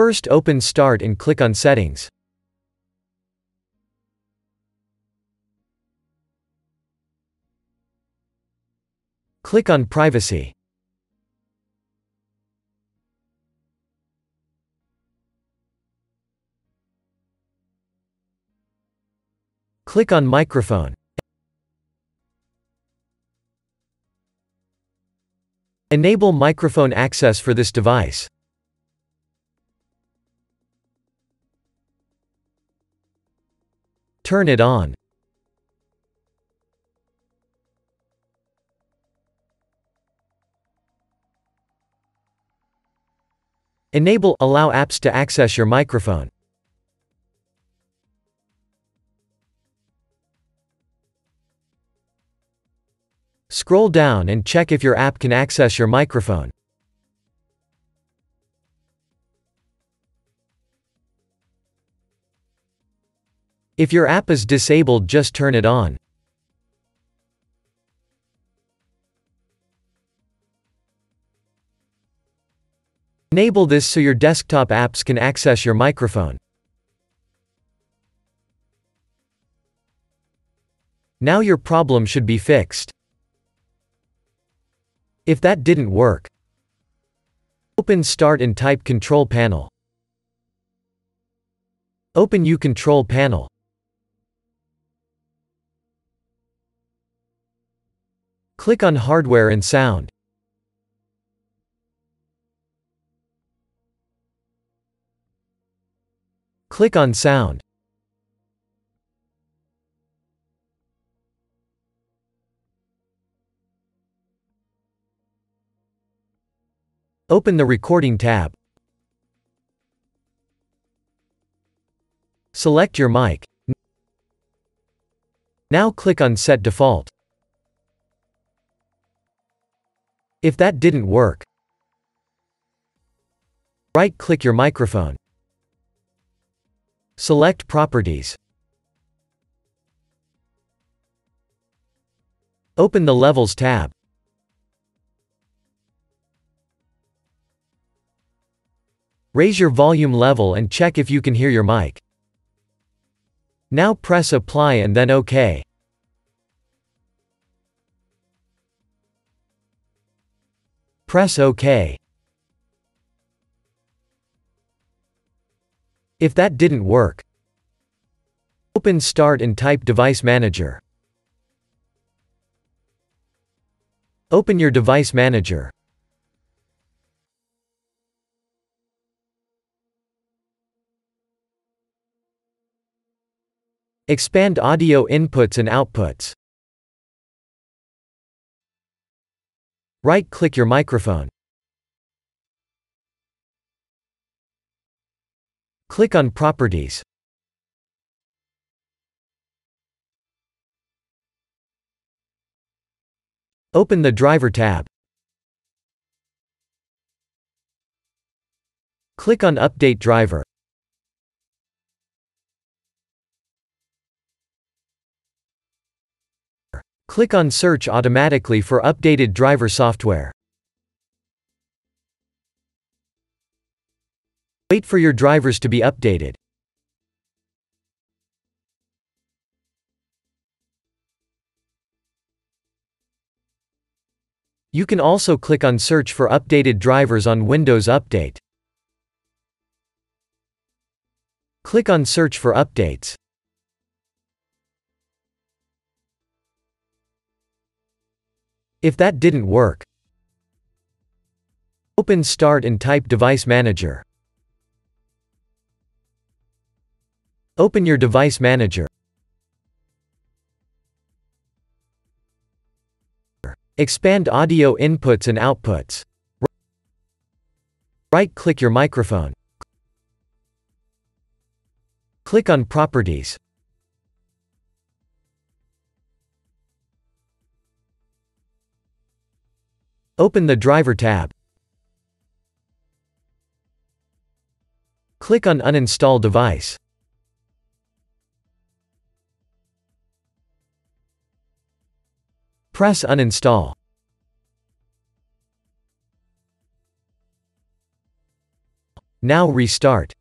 First open Start and click on Settings. Click on Privacy. Click on Microphone. Enable microphone access for this device. Turn it on. Enable Allow apps to access your microphone. Scroll down and check if your app can access your microphone. If your app is disabled, just turn it on. Enable this so your desktop apps can access your microphone. Now your problem should be fixed. If that didn't work, open Start and type Control Panel. Open Control Panel. Click on Hardware and Sound. Click on Sound. Open the Recording tab. Select your mic. Now click on Set Default. If that didn't work, right-click your microphone. Select Properties. Open the Levels tab. Raise your volume level and check if you can hear your mic. Now press Apply and then OK. Press OK. If that didn't work, open Start and type Device Manager. Open your Device Manager. Expand audio inputs and outputs. Right-click your microphone. Click on Properties. Open the Driver tab. Click on Update Driver. Click on Search automatically for updated driver software. Wait for your drivers to be updated. You can also click on Search for updated drivers on Windows Update. Click on Search for updates. If that didn't work, open Start and type Device Manager. Open your Device Manager. Expand audio inputs and outputs. Right-click your microphone. Click on Properties. Open the Driver tab. Click on Uninstall Device. Press Uninstall. Now restart.